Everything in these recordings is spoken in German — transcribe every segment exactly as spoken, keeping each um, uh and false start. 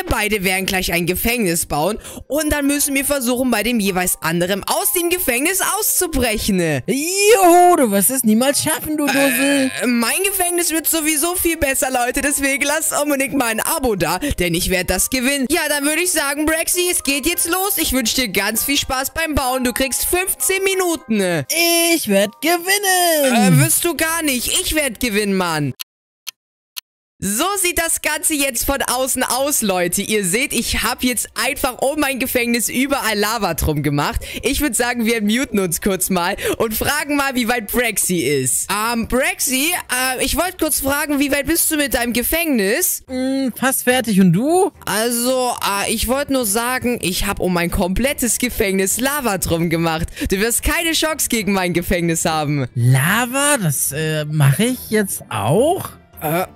Wir beide werden gleich ein Gefängnis bauen und dann müssen wir versuchen, bei dem jeweils anderen aus dem Gefängnis auszubrechen. Joho, du wirst es niemals schaffen, du Dussel. Äh, mein Gefängnis wird sowieso viel besser, Leute. Deswegen lasst unbedingt mal ein Abo da, denn ich werde das gewinnen. Ja, dann würde ich sagen, Braxi, es geht jetzt los. Ich wünsche dir ganz viel Spaß beim Bauen. Du kriegst fünfzehn Minuten. Ich werde gewinnen. Äh, wirst du gar nicht. Ich werde gewinnen, Mann. So sieht das Ganze jetzt von außen aus, Leute. Ihr seht, ich habe jetzt einfach um mein Gefängnis überall Lava drum gemacht. Ich würde sagen, wir muten uns kurz mal und fragen mal, wie weit Braxi ist. Ähm, Braxi, äh, ich wollte kurz fragen, wie weit bist du mit deinem Gefängnis? Mm, fast fertig. Und du? Also, äh, ich wollte nur sagen, ich habe um mein komplettes Gefängnis Lava drum gemacht. Du wirst keine Schocks gegen mein Gefängnis haben. Lava? Das äh, mache ich jetzt auch? Äh...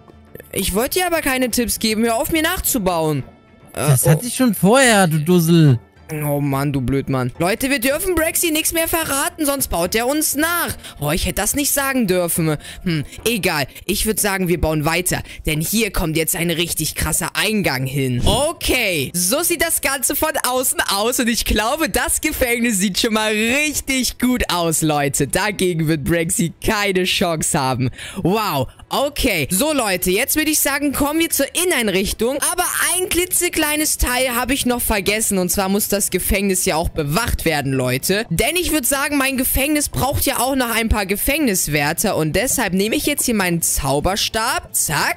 Ich wollte dir aber keine Tipps geben. Hör auf, mir nachzubauen. Das äh, oh. hatte ich schon vorher, du Dussel. Oh Mann, du Blödmann. Leute, wir dürfen Braxi nichts mehr verraten, sonst baut er uns nach. Oh, ich hätte das nicht sagen dürfen. Hm, egal. Ich würde sagen, wir bauen weiter. Denn hier kommt jetzt ein richtig krasser Eingang hin. Okay, so sieht das Ganze von außen aus. Und ich glaube, das Gefängnis sieht schon mal richtig gut aus, Leute. Dagegen wird Braxi keine Chance haben. Wow. Okay, so Leute, jetzt würde ich sagen, kommen wir zur Inneneinrichtung. Aber ein klitzekleines Teil habe ich noch vergessen. Und zwar muss das Gefängnis ja auch bewacht werden, Leute. Denn ich würde sagen, mein Gefängnis braucht ja auch noch ein paar Gefängniswärter. Und deshalb nehme ich jetzt hier meinen Zauberstab. Zack.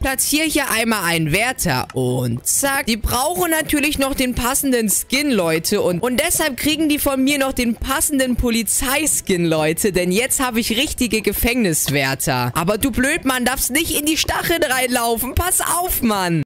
Platziere hier einmal einen Wärter und zack. Die brauchen natürlich noch den passenden Skin, Leute. Und, und deshalb kriegen die von mir noch den passenden Polizeiskin, Leute. Denn jetzt habe ich richtige Gefängniswärter. Aber du Blödmann, darfst nicht in die Stacheln reinlaufen. Pass auf, Mann.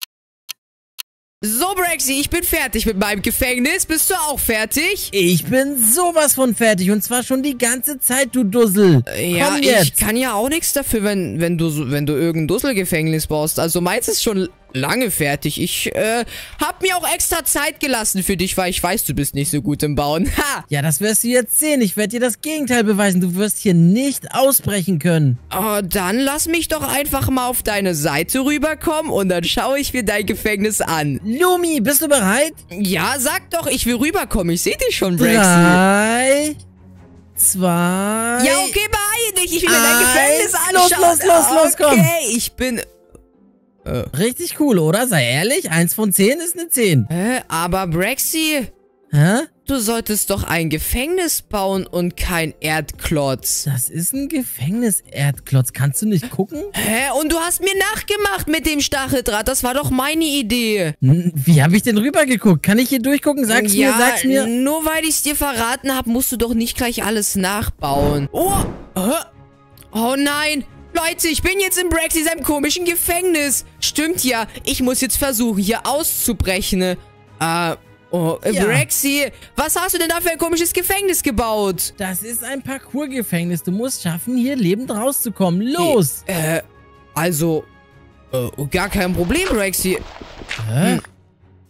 So, Braxi, ich bin fertig mit meinem Gefängnis. Bist du auch fertig? Ich bin sowas von fertig. Und zwar schon die ganze Zeit, du Dussel. Äh, ja, jetzt. Ich kann ja auch nichts dafür, wenn, wenn du, wenn du irgendein Dusselgefängnis baust. Also meins ist schon lange fertig. Ich äh, hab mir auch extra Zeit gelassen für dich, weil ich weiß, du bist nicht so gut im Bauen. Ha! Ja, das wirst du jetzt sehen. Ich werde dir das Gegenteil beweisen. Du wirst hier nicht ausbrechen können. Oh, dann lass mich doch einfach mal auf deine Seite rüberkommen und dann schaue ich mir dein Gefängnis an. Lumi, bist du bereit? Ja, sag doch, ich will rüberkommen. Ich sehe dich schon, Braxi. Drei, zwei... Ja, okay, beeil dich. Ich will mir dein Gefängnis anschauen. Los, los, los, los, komm. Okay, ich bin... Uh. Richtig cool, oder? Sei ehrlich, eins von zehn ist eine zehn. Hä? Aber Braxi... Hä? Du solltest doch ein Gefängnis bauen und kein Erdklotz. Das ist ein Gefängnis-Erdklotz. Kannst du nicht gucken? Hä? Und du hast mir nachgemacht mit dem Stacheldraht. Das war doch meine Idee. Wie habe ich denn rübergeguckt? Kann ich hier durchgucken? Sag's ja, mir, sag's mir. Nur weil ich es dir verraten habe, musst du doch nicht gleich alles nachbauen. Oh! Oh nein! Leute, ich bin jetzt in Braxi seinem komischen Gefängnis. Stimmt ja. Ich muss jetzt versuchen, hier auszubrechen. Äh, oh, ja. Braxi, was hast du denn da für ein komisches Gefängnis gebaut? Das ist ein Parkour-Gefängnis. Du musst schaffen, hier lebend rauszukommen. Los! Äh, äh also, äh, gar kein Problem, Braxi. Hä? Hm.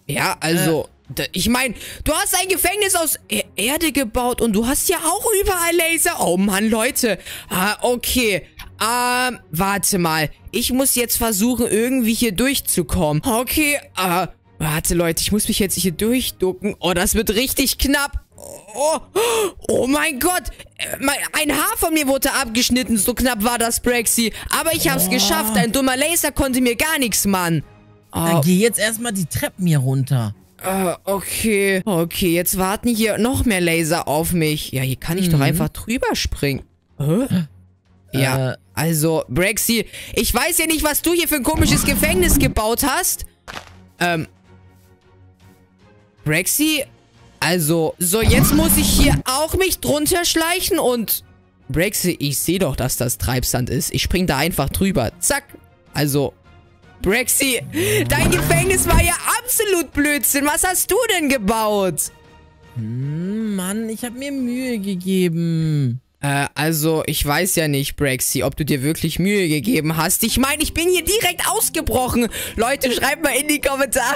Ja, also... Äh. Ich meine, du hast ein Gefängnis aus er Erde gebaut und du hast ja auch überall Laser. Oh Mann, Leute. Ah, okay. Ähm, warte mal. Ich muss jetzt versuchen, irgendwie hier durchzukommen. Okay, äh, warte, Leute. Ich muss mich jetzt hier durchducken. Oh, das wird richtig knapp. Oh, oh mein Gott. Ein Haar von mir wurde abgeschnitten. So knapp war das, Braxi. Aber ich hab's oh. geschafft. Ein dummer Laser konnte mir gar nichts, Mann. Oh. Dann geh jetzt erstmal die Treppen hier runter. Uh, okay. Okay, jetzt warten hier noch mehr Laser auf mich. Ja, hier kann ich mhm. doch einfach drüber springen. Huh? Ja, äh. also, Braxi, ich weiß ja nicht, was du hier für ein komisches Gefängnis gebaut hast. Ähm. Braxi, also, so, jetzt muss ich hier auch mich drunter schleichen und... Braxi, ich sehe doch, dass das Treibsand ist. Ich spring da einfach drüber. Zack. Also... Braxi, dein Gefängnis war ja absolut Blödsinn. Was hast du denn gebaut? Hm, Mann, ich habe mir Mühe gegeben. Äh, also, ich weiß ja nicht, Braxi, ob du dir wirklich Mühe gegeben hast. Ich meine, ich bin hier direkt ausgebrochen. Leute, schreibt mal in die Kommentare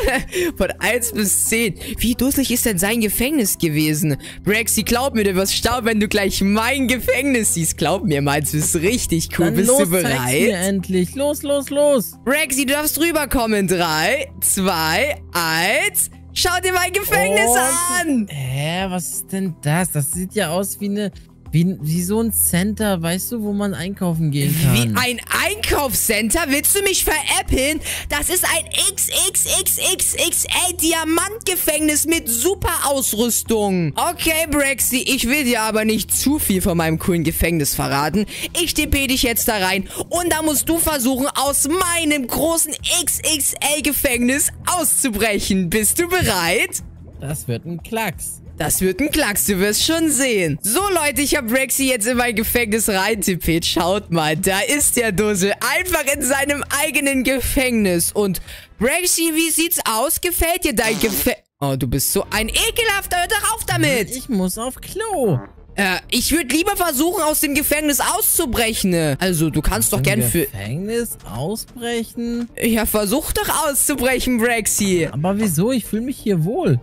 von eins bis zehn. Wie dusselig ist denn sein Gefängnis gewesen? Braxi, glaub mir, du wirst staunen, wenn du gleich mein Gefängnis siehst. Glaub mir, meins ist richtig cool. Dann Bist los, du bereit? Mir endlich. Los, los, los. Braxi, du darfst rüberkommen. drei, zwei, eins... Schau dir mein Gefängnis oh, an! Hä, äh, was ist denn das? Das sieht ja aus wie eine... Wie, wie so ein Center, weißt du, wo man einkaufen gehen kann. Wie ein Einkaufscenter? Willst du mich veräppeln? Das ist ein XXXXXL Diamantgefängnis mit Superausrüstung. Okay, Braxi, ich will dir aber nicht zu viel von meinem coolen Gefängnis verraten. Ich tippe dich jetzt da rein und da musst du versuchen, aus meinem großen X X L-Gefängnis auszubrechen. Bist du bereit? Das wird ein Klacks. Das wird ein Klacks, du wirst schon sehen. So, Leute, ich habe Braxi jetzt in mein Gefängnis reintippt. Schaut mal, da ist der Dussel. Einfach in seinem eigenen Gefängnis. Und Braxi, wie sieht's aus? Gefällt dir dein Gefängnis? Oh, du bist so ein ekelhafter. Hör doch auf damit. Ich muss auf Klo. Äh, ich würde lieber versuchen, aus dem Gefängnis auszubrechen. Also, du kannst doch gern für... Gefängnis ausbrechen? Ja, versuch doch auszubrechen, Braxi. Aber wieso? Ich fühle mich hier wohl.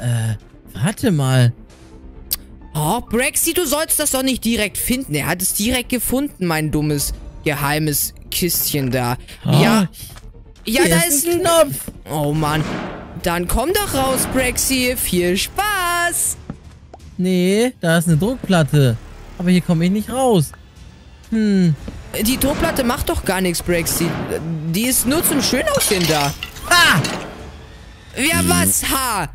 Äh... Warte mal. Oh, Braxi, du sollst das doch nicht direkt finden. Er hat es direkt gefunden, mein dummes, geheimes Kistchen da. Oh. Ja, ja, da ist ein Knopf. Oh, Mann. Dann komm doch raus, Braxi. Viel Spaß. Nee, da ist eine Druckplatte. Aber hier komme ich nicht raus. Hm. Die Druckplatte macht doch gar nichts, Braxi. Die ist nur zum Schönaussehen da. Ha! Ja, was? Ha!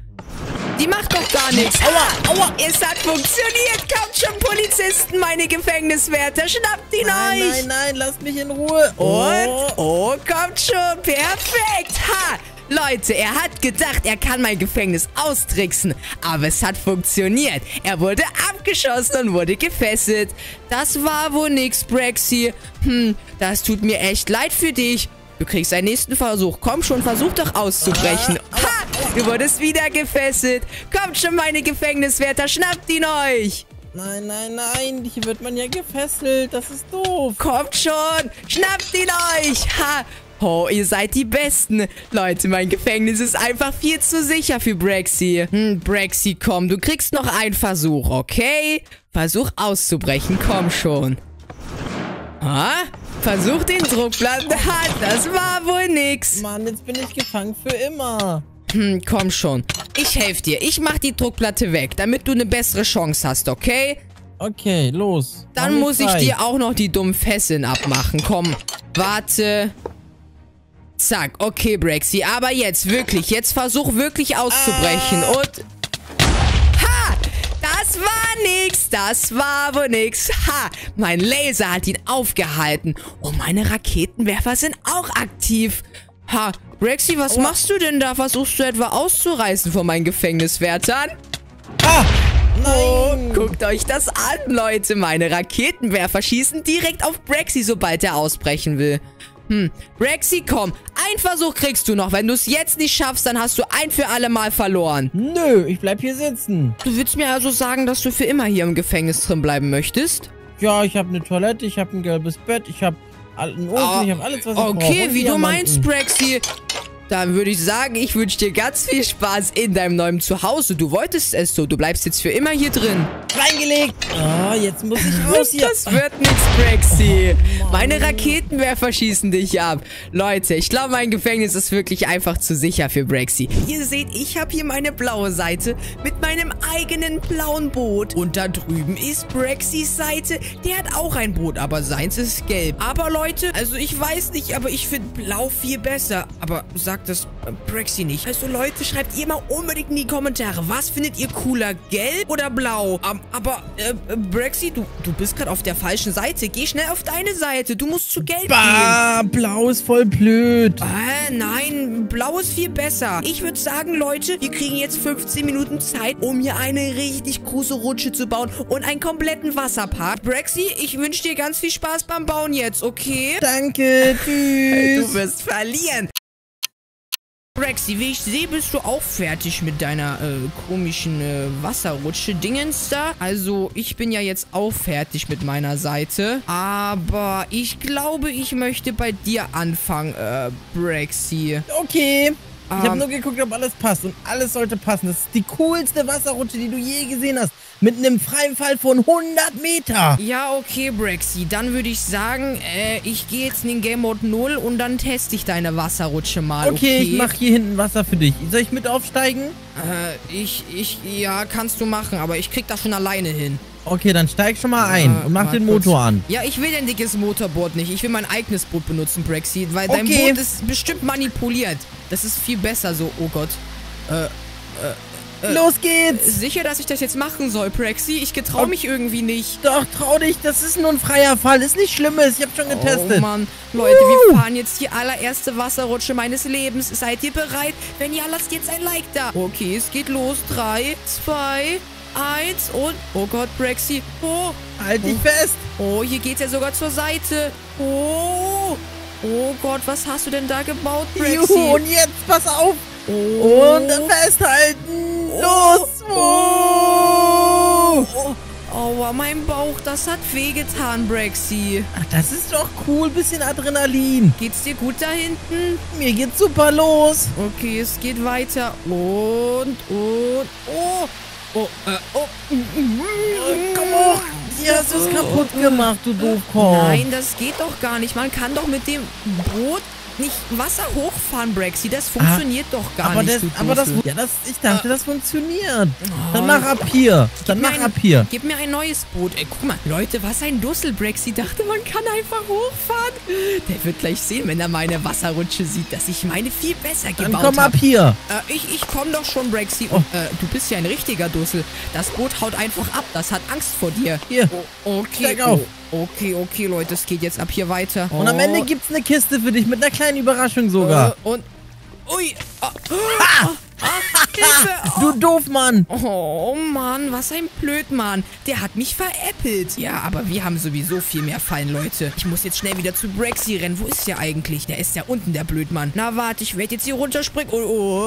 Die macht doch gar nichts. Aua, aua. Es hat funktioniert. Kommt schon, Polizisten, meine Gefängniswärter. Schnappt ihn nein, euch. Nein, nein, lasst mich in Ruhe. Und, oh, kommt schon. Perfekt. Ha. Leute, er hat gedacht, er kann mein Gefängnis austricksen. Aber es hat funktioniert. Er wurde abgeschossen und wurde gefesselt. Das war wohl nix, Braxi. Hm, das tut mir echt leid für dich. Du kriegst einen nächsten Versuch. Komm schon, versuch doch auszubrechen. Ha! Du wurdest wieder gefesselt. Kommt schon, meine Gefängniswärter, schnappt ihn euch. Nein, nein, nein. Hier wird man ja gefesselt. Das ist doof. Kommt schon, schnappt ihn euch. Ha! Oh, ihr seid die Besten. Leute, mein Gefängnis ist einfach viel zu sicher für Braxi. Hm, Braxi, komm, du kriegst noch einen Versuch, okay? Versuch auszubrechen, komm schon. Ah? Versuch den Druckplan. Das war wohl nix. Mann, jetzt bin ich gefangen für immer. Hm, komm schon. Ich helfe dir. Ich mach die Druckplatte weg, damit du eine bessere Chance hast, okay? Okay, los. Dann muss ich dir auch noch die dummen Fesseln abmachen. Komm, warte. Zack, okay, Braxi. Aber jetzt, wirklich, jetzt versuch wirklich auszubrechen. Ah. Und... Das war nix, das war wohl nix. Ha, mein Laser hat ihn aufgehalten. Und meine Raketenwerfer sind auch aktiv. Ha, Braxi, was oh. machst du denn da? Versuchst du etwa auszureißen von meinen Gefängniswärtern? Ah! Oh, guckt euch das an, Leute. Meine Raketenwerfer schießen direkt auf Braxi, sobald er ausbrechen will. Hm, Braxi, komm. Einen Versuch kriegst du noch. Wenn du es jetzt nicht schaffst, dann hast du ein für alle Mal verloren. Nö, ich bleib hier sitzen. Du willst mir also sagen, dass du für immer hier im Gefängnis drin bleiben möchtest? Ja, ich habe eine Toilette, ich habe ein gelbes Bett, ich habe einen Ofen, oh, ich habe alles, was ich brauche. Okay, wie du meinst, Braxi. Dann würde ich sagen, ich wünsche dir ganz viel Spaß in deinem neuen Zuhause. Du wolltest es so. Du bleibst jetzt für immer hier drin. Reingelegt. Oh, jetzt muss ich raus hier. Das wird nichts, Braxi. Oh, meine Raketenwerfer schießen dich ab. Leute, ich glaube, mein Gefängnis ist wirklich einfach zu sicher für Braxi. Ihr seht, ich habe hier meine blaue Seite mit meinem eigenen blauen Boot. Und da drüben ist Braxis Seite. Der hat auch ein Boot, aber seins ist gelb. Aber Leute, also ich weiß nicht, aber ich finde blau viel besser. Aber sag das Braxi nicht. Also Leute, schreibt ihr mal unbedingt in die Kommentare, was findet ihr cooler, gelb oder blau? Um, aber äh, Braxi, du, du bist gerade auf der falschen Seite. Geh schnell auf deine Seite. Du musst zu gelb bah, gehen. Blau ist voll blöd. Äh, nein, blau ist viel besser. Ich würde sagen, Leute, wir kriegen jetzt fünfzehn Minuten Zeit, um hier eine richtig große Rutsche zu bauen und einen kompletten Wasserpark. Braxi, ich wünsche dir ganz viel Spaß beim Bauen jetzt, okay? Danke, tschüss. Du wirst verlieren. Braxi, wie ich sehe, bist du auch fertig mit deiner äh, komischen äh, Wasserrutsche-Dingens da. Also, ich bin ja jetzt auch fertig mit meiner Seite. Aber ich glaube, ich möchte bei dir anfangen, äh, Braxi. Okay. Ich um, habe nur geguckt, ob alles passt. Und alles sollte passen. Das ist die coolste Wasserrutsche, die du je gesehen hast. Mit einem freien Fall von hundert Meter. Ja, okay, Braxi. Dann würde ich sagen, äh, ich gehe jetzt in den Game Mode null und dann teste ich deine Wasserrutsche mal. Okay, okay? Ich mache hier hinten Wasser für dich. Soll ich mit aufsteigen? Äh, ich, ich, ja, kannst du machen, aber ich krieg das schon alleine hin. Okay, dann steig schon mal ein ja, und mach den Motor kurz an. Ja, ich will dein dickes Motorboot nicht. Ich will mein eigenes Boot benutzen, Braxi, weil okay. Dein Boot ist bestimmt manipuliert. Das ist viel besser so. Oh Gott. Äh, äh. Los geht's! Sicher, dass ich das jetzt machen soll, Braxi? Ich getraue mich irgendwie nicht. Doch, trau dich. Das ist nur ein freier Fall. Ist nicht Schlimmes. Ich habe schon getestet. Oh Mann. Leute, uh. wir fahren jetzt die allererste Wasserrutsche meines Lebens. Seid ihr bereit? Wenn ja, lasst jetzt ein Like da. Okay, es geht los. Drei, zwei, eins und... Oh Gott, Braxi. Oh. Halt dich oh. fest. Oh, hier geht's ja sogar zur Seite. Oh. Oh Gott, was hast du denn da gebaut, Braxi? Juhu, und jetzt, pass auf. Oh. Und festhalten. Los! Oh. Oh. Aua, mein Bauch, das hat wehgetan, Braxi. Ach, das ist doch cool, bisschen Adrenalin. Geht's dir gut da hinten? Mir geht's super los. Okay, es geht weiter. Und, und, oh. Oh, äh, oh. Komm hoch. Hier hast du es kaputt gemacht, du Doofkopf. Nein, das geht doch gar nicht. Man kann doch mit dem Brot... nicht Wasser hochfahren, Braxi. Das funktioniert ah, doch gar aber nicht. Das, aber das, ja, das, ich dachte, das funktioniert. Oh. Dann mach ab hier. Dann mach ein, ab hier. Gib mir ein neues Boot. Ey, guck mal, Leute, was ein Dussel, Braxi. Dachte, man kann einfach hochfahren. Der wird gleich sehen, wenn er meine Wasserrutsche sieht, dass ich meine viel besser gebaut habe. Dann komm ab hier. Äh, ich, ich komm doch schon, Braxi. Oh. Äh, du bist ja ein richtiger Dussel. Das Boot haut einfach ab. Das hat Angst vor dir. Hier. Oh, okay. Steig auf. Okay, okay, Leute, es geht jetzt ab hier weiter. Und oh. am Ende gibt's eine Kiste für dich mit einer kleinen Überraschung sogar. Uh, und... Ui! Ah. Ah. Ah. Hilfe. Oh. Du Doofmann! Oh, Mann, was ein Blödmann. Der hat mich veräppelt. Ja, aber wir haben sowieso viel mehr Fallen, Leute. Ich muss jetzt schnell wieder zu Braxi rennen. Wo ist der eigentlich? Der ist ja unten, der Blödmann. Na, warte, ich werde jetzt hier runterspringen. Oh,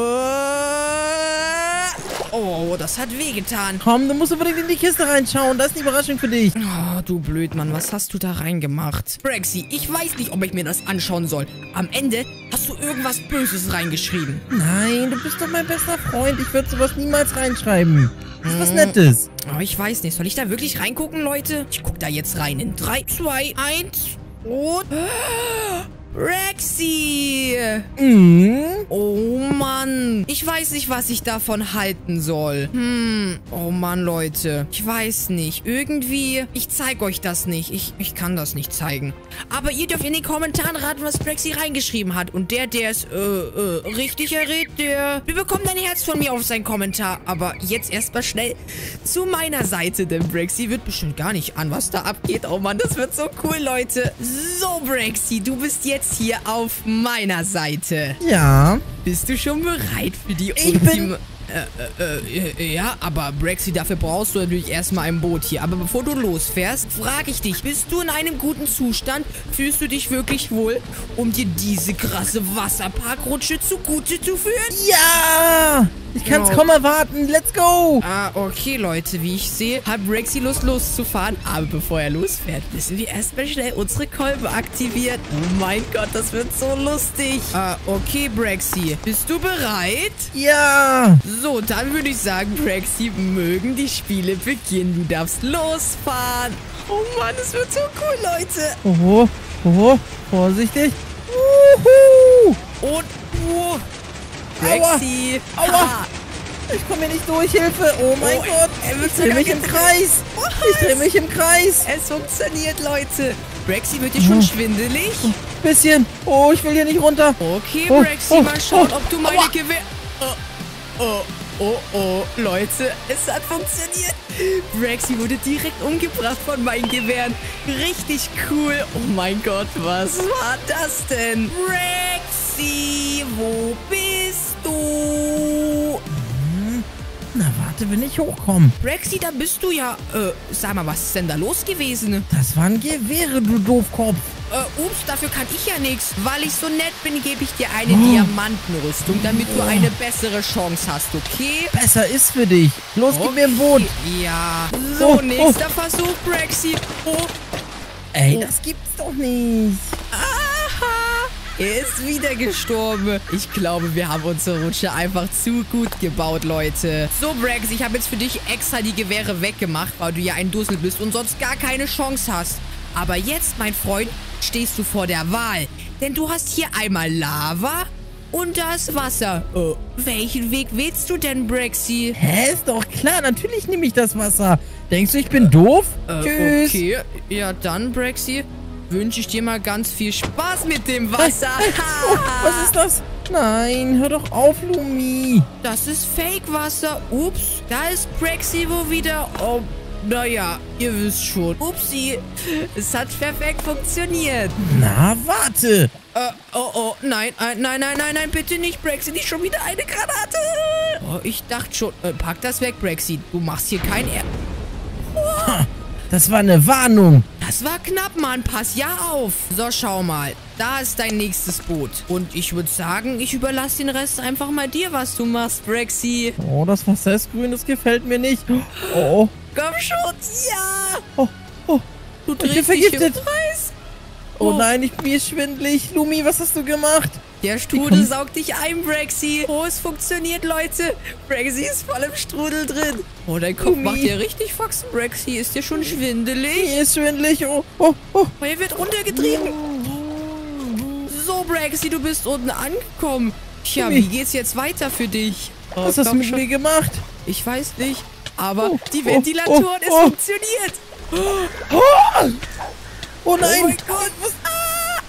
oh, oh, das hat wehgetan. Komm, du musst unbedingt in die Kiste reinschauen. Das ist eine Überraschung für dich. Oh, du Blödmann, was hast du da reingemacht? Braxi, ich weiß nicht, ob ich mir das anschauen soll. Am Ende hast du irgendwas Böses reingeschrieben. Nein, du bist doch mein bester Freund. Ich würde sowas niemals reinschreiben. Das ist was Nettes. Aber ich weiß nicht. Soll ich da wirklich reingucken, Leute? Ich guck da jetzt rein. In drei, zwei, eins und... Braxi! Mhm. Oh Mann. Ich weiß nicht, was ich davon halten soll. Hm. Oh Mann, Leute. Ich weiß nicht. Irgendwie... Ich zeige euch das nicht. Ich, ich kann das nicht zeigen. Aber ihr dürft in den Kommentaren raten, was Braxi reingeschrieben hat. Und der, der es äh, äh, richtig errät, der... Wir bekommen ein Herz von mir auf seinen Kommentar. Aber jetzt erstmal schnell zu meiner Seite. Denn Braxi wird bestimmt gar nicht an, was da abgeht. Oh Mann, das wird so cool, Leute. So, Braxi, du bist jetzt hier auf meiner Seite. Ja. Bist du schon bereit für die ich Ultime... Äh, äh, äh, ja, aber Braxi, dafür brauchst du natürlich erstmal ein Boot hier. Aber bevor du losfährst, frage ich dich, bist du in einem guten Zustand? Fühlst du dich wirklich wohl, um dir diese krasse Wasserparkrutsche zugute zu führen? Ja! Ich kann's kaum erwarten. Let's go! Ah, okay, Leute. Wie ich sehe, hat Braxi Lust, loszufahren. Aber bevor er losfährt, müssen wir erstmal schnell unsere Kolbe aktivieren. Oh mein Gott, das wird so lustig. Ah, okay, Braxi. Bist du bereit? Ja! So, dann würde ich sagen, Braxi, mögen die Spiele beginnen. Du darfst losfahren. Oh Mann, das wird so cool, Leute. Oho, oho. Vorsichtig. Wuhu! Und, uh. Braxi. Aua. Aua. Ah. Ich komme hier nicht durch, Hilfe. Oh mein oh, Gott. Ich, ich drehe mich im Kreis. Was? Ich drehe mich im Kreis. Es funktioniert, Leute. Braxi, wird dir schon oh. schwindelig? Ein bisschen. Oh, ich will hier nicht runter. Okay, oh, Braxi, oh, mal schauen, oh, ob du meine Gewehr... Oh, oh, oh, oh, Leute. Es hat funktioniert. Braxi wurde direkt umgebracht von meinen Gewehren. Richtig cool. Oh mein Gott, was war das denn? Braxi, wo bist du? Hm. Na warte, wenn ich hochkomme. Braxi, da bist du ja. Äh, sag mal, was ist denn da los gewesen? Das waren Gewehre, du Doofkopf. äh, ups, dafür kann ich ja nichts. Weil ich so nett bin, gebe ich dir eine oh. Diamantenrüstung, damit oh. du eine bessere Chance hast, okay? Besser ist für dich. Los, okay. Gib mir ein Boot. Ja. So, oh, nächster oh. Versuch, Braxi. Oh. Ey, oh. das gibt's doch nicht. Aha. Er ist wieder gestorben. Ich glaube, wir haben unsere Rutsche einfach zu gut gebaut, Leute. So, Brax, ich habe jetzt für dich extra die Gewehre weggemacht, weil du ja ein Dussel bist und sonst gar keine Chance hast. Aber jetzt, mein Freund, stehst du vor der Wahl. Denn du hast hier einmal Lava und das Wasser. Oh. Welchen Weg wählst du denn, Braxi? Hä, ist doch klar. Natürlich nehme ich das Wasser. Denkst du, ich bin äh, doof? Äh, Tschüss. Okay, ja dann, Braxi. Wünsche ich dir mal ganz viel Spaß mit dem Wasser. Oh, was ist das? Nein, hör doch auf, Lumi. Das ist Fake-Wasser. Ups, da ist Braxi wo wieder. Oh, naja, ihr wisst schon. Upsi, es hat perfekt funktioniert. Na, warte. Äh, oh, oh, nein, nein, nein, nein, nein, bitte nicht, Braxi. Nicht schon wieder eine Granate. Oh, ich dachte schon. Äh, pack das weg, Braxi. Du machst hier kein Ärger. Oh. Das war eine Warnung. Das war knapp, Mann. Pass ja auf. So, schau mal. Da ist dein nächstes Boot. Und ich würde sagen, ich überlasse den Rest einfach mal dir, was du machst, Braxi. Oh, das Wasser ist grün. Das gefällt mir nicht. Oh. Komm schon. Ja. Oh, oh. Du drehst dich vergiftet. Im Kreis. Oh. Oh nein, ich, mir ist schwindelig. Lumi, was hast du gemacht? Der Strudel saugt dich ein, Braxi. Oh, es funktioniert, Leute. Braxi ist voll im Strudel drin. Oh, dein Kopf macht dir richtig Faxen, Braxi. Ist dir schon schwindelig? Mir ist schwindelig. Oh, oh, oh. Oh, hier wird runtergetrieben. So, Braxi, du bist unten angekommen. Tja, wie geht's jetzt weiter für dich? Oh, was hast du mit mir gemacht? Ich weiß nicht. Aber oh, die Ventilatoren, oh, oh, oh. es funktioniert. Oh, oh nein. Oh mein Gott, was...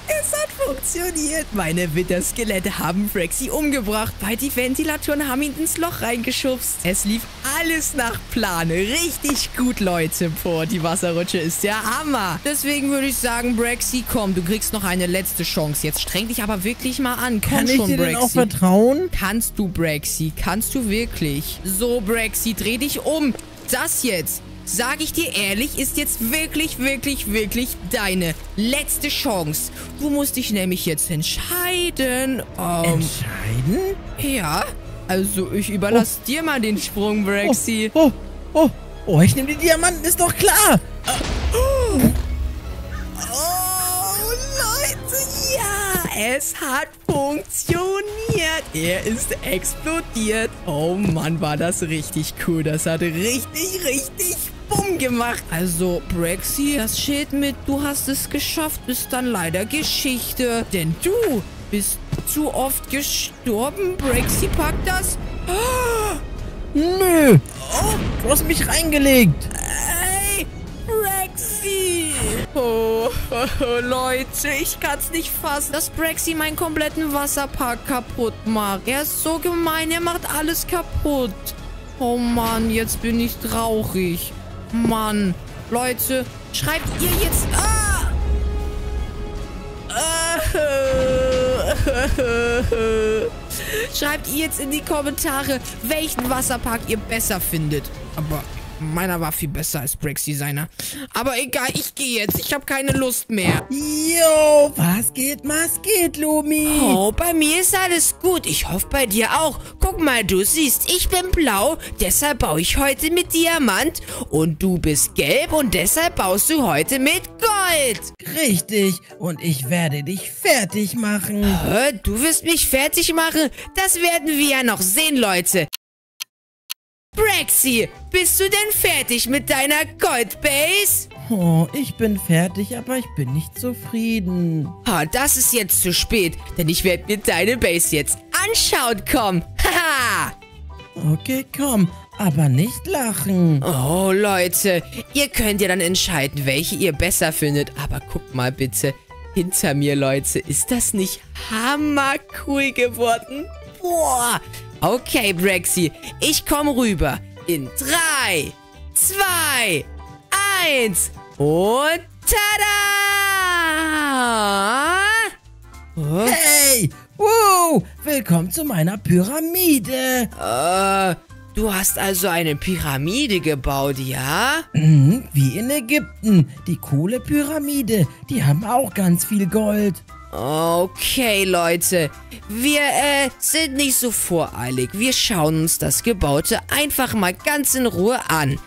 Es hat funktioniert. Meine Witter-Skelette haben Braxi umgebracht, weil die Ventilatoren haben ihn ins Loch reingeschubst. Es lief alles nach Plan. Richtig gut, Leute. Boah, die Wasserrutsche ist der Hammer. Deswegen würde ich sagen, Braxi, komm, du kriegst noch eine letzte Chance. Jetzt streng dich aber wirklich mal an. Komm Kann schon, ich dir Braxi. Denn auch vertrauen? Kannst du, Braxi. Kannst du wirklich. So, Braxi, dreh dich um. Das jetzt. Sag ich dir ehrlich, ist jetzt wirklich, wirklich, wirklich deine letzte Chance. Du musst dich nämlich jetzt entscheiden. Ähm, entscheiden? Ja, also ich überlasse oh. dir mal den Sprung, Braxi. Oh, oh, oh, oh, ich nehme die Diamanten, ist doch klar. Oh, Leute, ja, es hat funktioniert. Er ist explodiert. Oh Mann, war das richtig cool. Das hat richtig, richtig Bumm gemacht. Also, Braxi, das Schild mit du hast es geschafft, ist dann leider Geschichte. Denn du bist zu oft gestorben. Braxi, pack das. Oh. Nö. Oh. Du hast mich reingelegt. Hey, Braxi. Oh, Leute, ich kann's nicht fassen, dass Braxi meinen kompletten Wasserpark kaputt macht. Er ist so gemein, er macht alles kaputt. Oh Mann, jetzt bin ich traurig. Mann, Leute, schreibt ihr jetzt... Ah! Schreibt ihr jetzt in die Kommentare, welchen Wasserpark ihr besser findet. Aber meiner war viel besser als Braxi seiner. Aber egal, ich gehe jetzt. Ich habe keine Lust mehr. Yo, was geht, was geht, Lumi? Oh, bei mir ist alles gut. Ich hoffe, bei dir auch. Guck mal, du siehst, ich bin blau. Deshalb baue ich heute mit Diamant. Und du bist gelb und deshalb baust du heute mit Gold. Richtig. Und ich werde dich fertig machen. Hör, du wirst mich fertig machen? Das werden wir ja noch sehen, Leute. Braxi, bist du denn fertig mit deiner Goldbase? Oh, ich bin fertig, aber ich bin nicht zufrieden. Ah, das ist jetzt zu spät, denn ich werde mir deine Base jetzt anschauen kommen. Haha! Okay, komm, aber nicht lachen. Oh, Leute, ihr könnt ja dann entscheiden, welche ihr besser findet. Aber guckt mal bitte, hinter mir, Leute, ist das nicht hammercool geworden? Boah! Okay, Braxi, ich komme rüber. In drei, zwei, eins und tada! Oh. Hey! Wow! Willkommen zu meiner Pyramide! Äh, Du hast also eine Pyramide gebaut, ja? Mhm, wie in Ägypten. Die Kohlepyramide. Die haben auch ganz viel Gold. Okay, Leute. Wir äh, sind nicht so voreilig. Wir schauen uns das Gebaute einfach mal ganz in Ruhe an.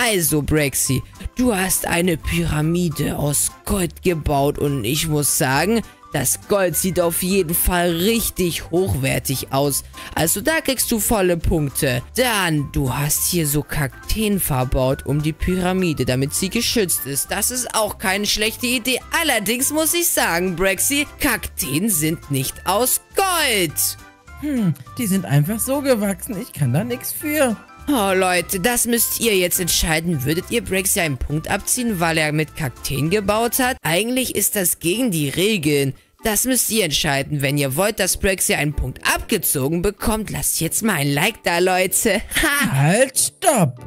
Also, Braxi, du hast eine Pyramide aus Gold gebaut und ich muss sagen, das Gold sieht auf jeden Fall richtig hochwertig aus. Also da kriegst du volle Punkte. Dann, du hast hier so Kakteen verbaut um die Pyramide, damit sie geschützt ist. Das ist auch keine schlechte Idee. Allerdings muss ich sagen, Braxi, Kakteen sind nicht aus Gold. Hm, die sind einfach so gewachsen. Ich kann da nichts für. Oh, Leute, das müsst ihr jetzt entscheiden. Würdet ihr Braxi einen Punkt abziehen, weil er mit Kakteen gebaut hat? Eigentlich ist das gegen die Regeln. Das müsst ihr entscheiden. Wenn ihr wollt, dass Braxi einen Punkt abgezogen bekommt, lasst jetzt mal ein Like da, Leute. Ha. Halt, stopp!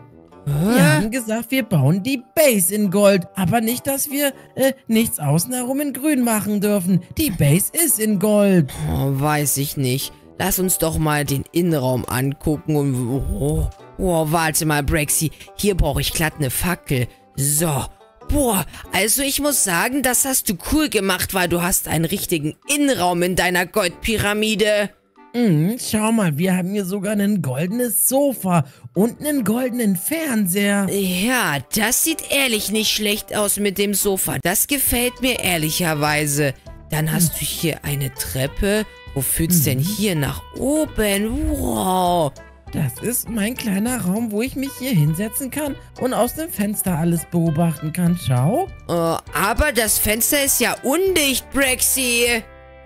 Huh? Wir haben gesagt, wir bauen die Base in Gold, aber nicht, dass wir äh, nichts außen herum in Grün machen dürfen. Die Base ist in Gold. Oh, weiß ich nicht. Lass uns doch mal den Innenraum angucken und... Oh. Oh, warte mal, Braxi. Hier brauche ich glatt eine Fackel. So. Boah, also ich muss sagen, das hast du cool gemacht, weil du hast einen richtigen Innenraum in deiner Goldpyramide. Mhm, schau mal, wir haben hier sogar ein goldenes Sofa und einen goldenen Fernseher. Ja, das sieht ehrlich nicht schlecht aus mit dem Sofa. Das gefällt mir ehrlicherweise. Dann hast mhm. du hier eine Treppe. Wo führt's mhm. denn hier nach oben? Wow. Das ist mein kleiner Raum, wo ich mich hier hinsetzen kann und aus dem Fenster alles beobachten kann. Schau. Oh, aber das Fenster ist ja undicht, Braxi.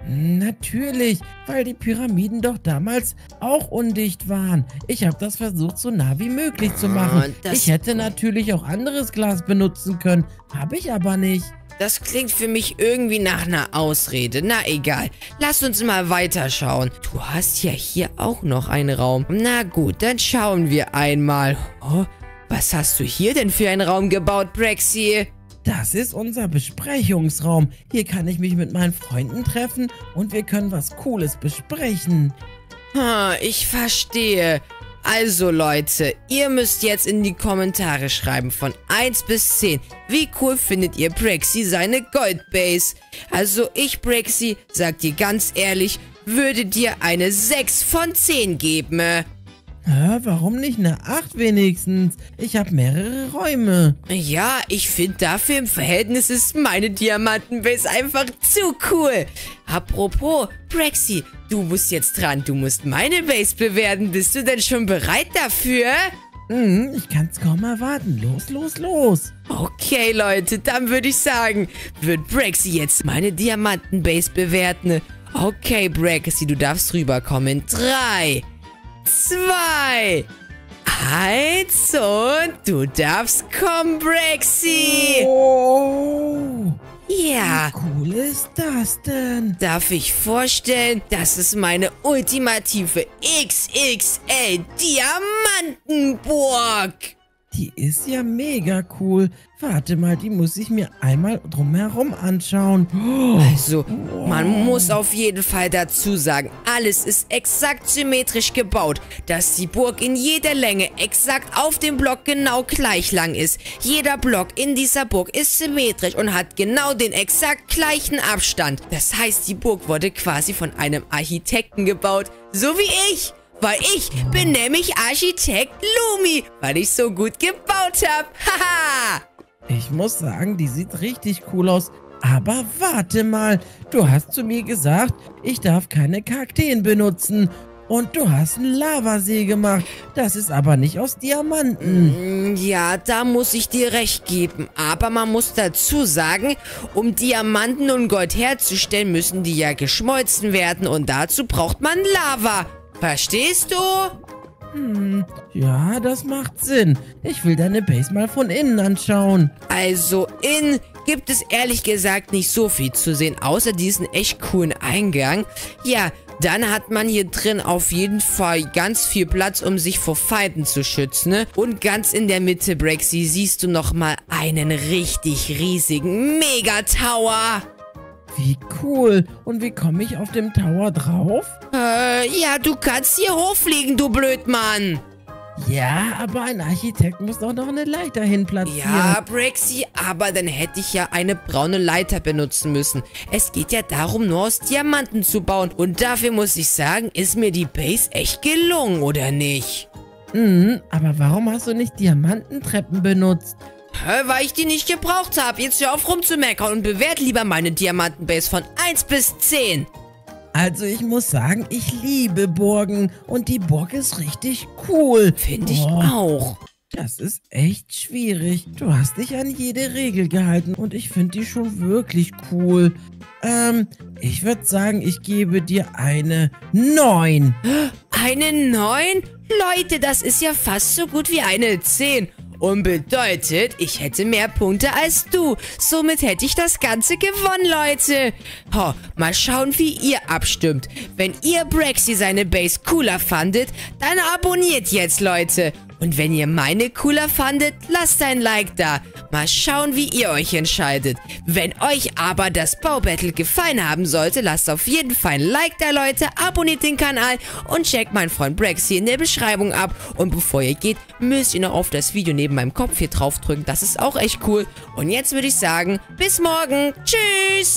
Natürlich, weil die Pyramiden doch damals auch undicht waren. Ich habe das versucht, so nah wie möglich oh, zu machen. Ich hätte natürlich auch anderes Glas benutzen können, habe ich aber nicht. Das klingt für mich irgendwie nach einer Ausrede. Na egal, lass uns mal weiterschauen. Du hast ja hier auch noch einen Raum. Na gut, dann schauen wir einmal. Oh, was hast du hier denn für einen Raum gebaut, Braxi? Das ist unser Besprechungsraum. Hier kann ich mich mit meinen Freunden treffen und wir können was Cooles besprechen. Ah, ich verstehe. Also Leute, ihr müsst jetzt in die Kommentare schreiben von eins bis zehn. Wie cool findet ihr Braxi seine Goldbase? Also ich, Braxi, sagt ihr ganz ehrlich, würde dir eine sechs von zehn geben. Hä, warum nicht eine acht wenigstens? Ich habe mehrere Räume. Ja, ich finde dafür im Verhältnis ist meine Diamantenbase einfach zu cool. Apropos, Braxi, du musst jetzt dran. Du musst meine Base bewerten. Bist du denn schon bereit dafür? Mhm, ich kann es kaum erwarten. Los, los, los. Okay, Leute, dann würde ich sagen, wird Braxi jetzt meine Diamantenbase bewerten. Okay, Braxi, du darfst rüberkommen. Drei... Zwei, eins und du darfst kommen, Braxi. Oh, ja. Wie cool ist das denn? Darf ich vorstellen, das ist meine ultimative X X L Diamantenburg. Die ist ja mega cool. Warte mal, die muss ich mir einmal drumherum anschauen. Also, man muss auf jeden Fall dazu sagen, alles ist exakt symmetrisch gebaut, dass die Burg in jeder Länge exakt auf dem Block genau gleich lang ist. Jeder Block in dieser Burg ist symmetrisch und hat genau den exakt gleichen Abstand. Das heißt, die Burg wurde quasi von einem Architekten gebaut, so wie ich. Weil ich bin nämlich Architekt Lumi, weil ich so gut gebaut habe. Haha! Ich muss sagen, die sieht richtig cool aus. Aber warte mal, du hast zu mir gesagt, ich darf keine Kakteen benutzen. Und du hast einen Lavasee gemacht. Das ist aber nicht aus Diamanten. Ja, da muss ich dir recht geben. Aber man muss dazu sagen, um Diamanten und Gold herzustellen, müssen die ja geschmolzen werden. Und dazu braucht man Lava. Verstehst du? Hm, ja, das macht Sinn. Ich will deine Base mal von innen anschauen. Also, innen gibt es ehrlich gesagt nicht so viel zu sehen, außer diesen echt coolen Eingang. Ja, dann hat man hier drin auf jeden Fall ganz viel Platz, um sich vor Feinden zu schützen. Ne? Und ganz in der Mitte, Braxi, siehst du nochmal einen richtig riesigen Megatower. Wie cool. Und wie komme ich auf dem Tower drauf? Äh, ja, du kannst hier hochfliegen, du Blödmann. Ja, aber ein Architekt muss doch noch eine Leiter hinplatzieren. Ja, Braxi, aber dann hätte ich ja eine braune Leiter benutzen müssen. Es geht ja darum, nur aus Diamanten zu bauen. Und dafür muss ich sagen, ist mir die Base echt gelungen, oder nicht? Mhm, aber warum hast du nicht Diamantentreppen benutzt? Hä, weil ich die nicht gebraucht habe. Jetzt hör auf rumzumeckern und bewert lieber meine Diamantenbase von eins bis zehn. Also ich muss sagen, ich liebe Burgen und die Burg ist richtig cool. Finde ich auch. Das ist echt schwierig. Du hast dich an jede Regel gehalten und ich finde die schon wirklich cool. Ähm, ich würde sagen, ich gebe dir eine neun. Eine neun? Leute, das ist ja fast so gut wie eine zehn. Und bedeutet, ich hätte mehr Punkte als du. Somit hätte ich das Ganze gewonnen, Leute. Ho, mal schauen, wie ihr abstimmt. Wenn ihr Braxi seine Base cooler fandet, dann abonniert jetzt, Leute. Und wenn ihr meine cooler fandet, lasst ein Like da. Mal schauen, wie ihr euch entscheidet. Wenn euch aber das Baubattle gefallen haben sollte, lasst auf jeden Fall ein Like da, Leute. Abonniert den Kanal und checkt meinen Freund Braxi in der Beschreibung ab. Und bevor ihr geht, müsst ihr noch auf das Video neben meinem Kopf hier drauf drücken. Das ist auch echt cool. Und jetzt würde ich sagen, bis morgen. Tschüss!